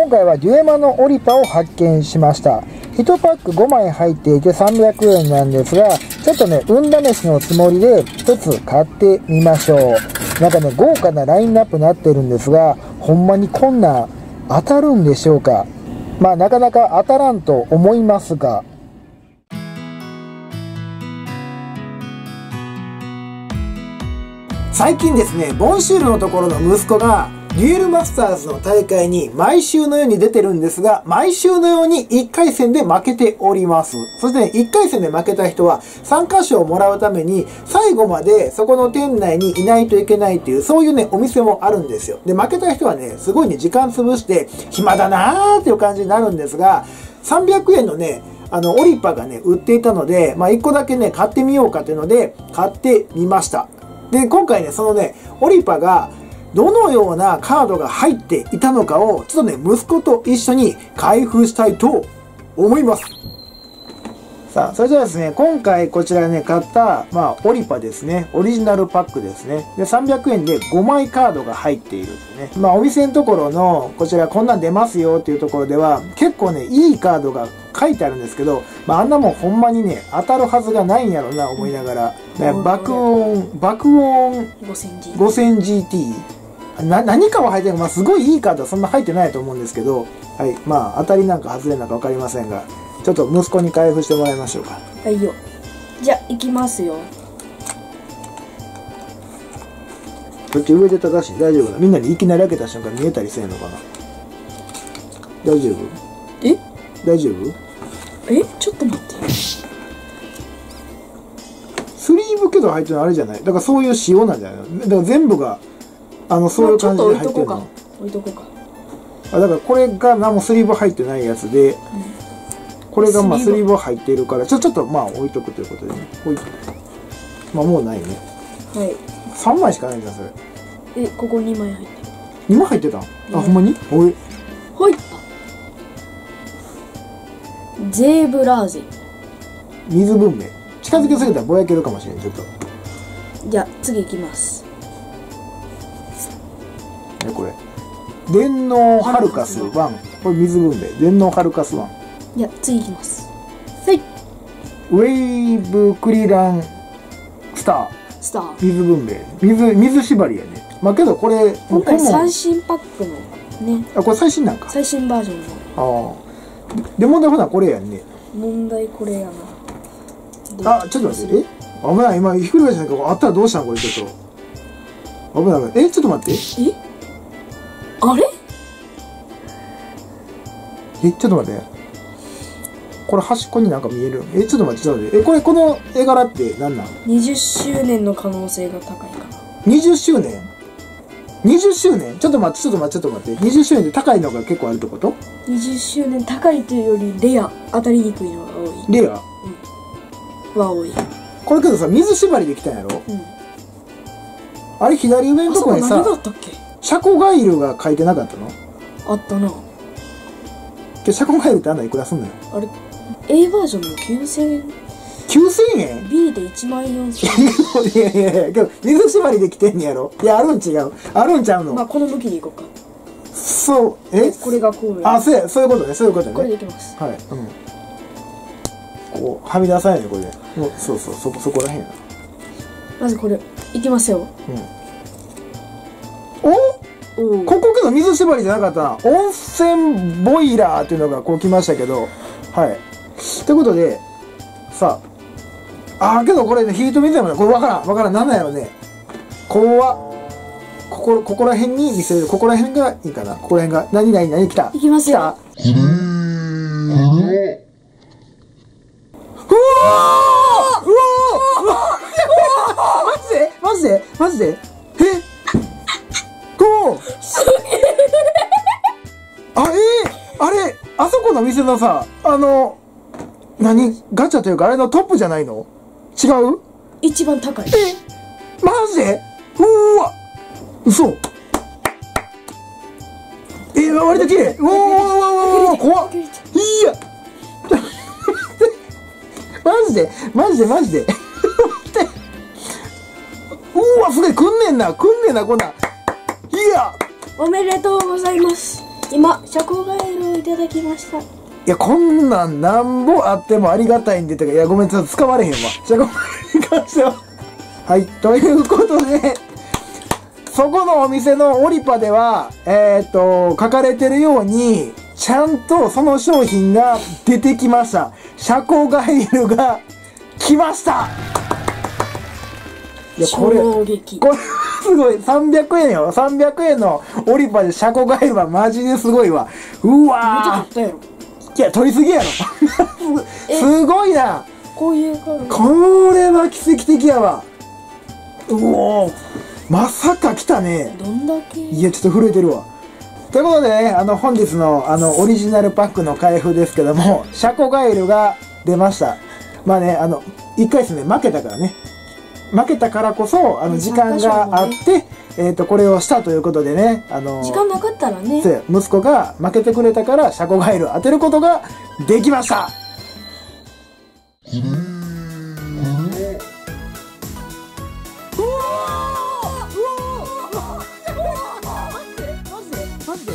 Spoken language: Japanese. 今回はデュエマのオリパを発見しました。1パック5枚入っていて300円なんですが、ちょっとね運試しのつもりで1つ買ってみましょう。なんかね豪華なラインナップになってるんですが、ほんまにこんなん当たるんでしょうか。まあなかなか当たらんと思いますが、最近ですね、ボンシールのところの息子がデュエルマスターズの大会に毎週のように出てるんですが、毎週のように1回戦で負けております。そしてね、1回戦で負けた人は参加賞をもらうために最後までそこの店内にいないといけないっていう、そういうね、お店もあるんですよ。で、負けた人はね、すごいね、時間潰して暇だなーっていう感じになるんですが、300円のね、オリパがね、売っていたので、まあ、1個だけね、買ってみようかというので、買ってみました。で、今回ね、そのね、オリパがどのようなカードが入っていたのかを、ちょっとね、息子と一緒に開封したいと思います。さあ、それではですね、今回こちらね、買った、まあ、オリパですね。オリジナルパックですね。で、300円で5枚カードが入っているってね。まあ、お店のところの、こちらこんなん出ますよっていうところでは、結構ね、いいカードが書いてあるんですけど、まあ、あんなもんほんまにね、当たるはずがないんやろな、思いながら。爆音 5000GT。何かは入ってない、まあ、すごいいいカードはそんな入ってないと思うんですけど、はい、まあ、当たりなんか外れなんか分かりませんが、ちょっと息子に開封してもらいましょうか。はいよ。じゃあ、行きますよ。こっち上で正しい。大丈夫だ。みんなにいきなり開けた瞬間見えたりせんのかな。大丈夫？え？大丈夫？え？ちょっと待って。スリーブけど入ってるのあれじゃない？だからそういう仕様なんじゃないの？だから全部がそういう感じで入ってるの。置いとこうか。あ、だからこれが何もスリーブ入ってないやつで、これがまあスリーブ入っているから、ちょっとまあ置いとくということでね。ほい。まあもうないね。はい。3枚しかないんだそれ。え、ここ2枚入ってる。2枚入ってたん？あ、ほんまに？ほい。ほい。ゼーブラーゼ。水文明。近づけすぎたらぼやけるかもしれない。ちょっと。じゃあ次いきます。これ電脳ハルカス1、これ水分で電脳ハルカス1、いや次いきます。はい、ウェーブクリランスター水分で水縛りやね。まあけどこれ今回最新パックのね、あ、これ最新なんか、最新バージョンの。ああ、で問題ほなこれやんね。問題これやなあ。ちょっと待って、え、危ない、今ひっくり返したんか、あったらどうしたんこれ。ちょっと危ない、え、ちょっと待って、え、あれ？え、ちょっと待って。これ端っこになんか見える。え、ちょっと待って、ちょっと待って。え、この絵柄って何なん？ 20 周年の可能性が高いかな。20周年 ?20 周年？ちょっと待って、ちょっと待って。20周年で高いのが結構あるってこと？ 20 周年高いというよりレア、当たりにくいのが多い。レア？うん。は多い。これけどさ、水縛りできたんやろ？うん。あれ左上のとこにさ、何があったっけ？シャコガイルが書いてなかったの？あったな。シャコガイルってあんなにいくらすんのよ。あれ A バージョンも9000円。9000円？ B で14000円。いやいやいや、けど水縛りできてんやろ。いや、あるん違う。あるんちゃうの。まあこの向きでいこうか。そう、え、これがこう。あ、そういうことね、そういうことね。これでいきます。はい。うん。こうはみ出さないねこれで。そうそう、そこらへんやな。まずこれいきますよ。うん。お、ここけど水縛りじゃなかったな。温泉ボイラーっていうのがこう来ましたけど、はい。ということで、さあ、けどこれね、ヒート水やもんね。これわからん。なんなんやろね。ここら辺に見せる。ここら辺がいいかな。ここら辺が、何来た。いきますよ。来た。うわーマジでえ、あれ、あそこの店のさ、ガチャというかあれのトップじゃないの？違う？一番高い。え、マジで？うわ、嘘。え、割と綺麗。うわうわ怖っ。いや、マジで。うわ、すげえ、来んねんな、こんなん。いや、おめでとうございます。今食ガエルをいただきました。いやこんなんなんぼあってもありがたいんでとか、いやごめんちょっと使われへんわ食ガエルに関しては。はいということでそこのお店のオリパでは書かれてるようにちゃんとその商品が出てきました。車高ガエルが来ました。いやこれすごい。300円よ。300円のオリパで車高ガエルはマジですごいわ。うわーめっちゃ取ったやろ。いや取りすぎやろすごいな。こういう感じ、これは奇跡的やわ。うおーまさか来たね。どんだけ。いやちょっと震えてるわ。ということでね、本日のオリジナルパックの開封ですけども、車高ガエルが出ました。まあね、1回ですね、負けたからね。負けたからこそ、時間があって、これをしたということでね、時間なかったらね。そう、息子が負けてくれたから、車高ガエルを当てることができました。マジで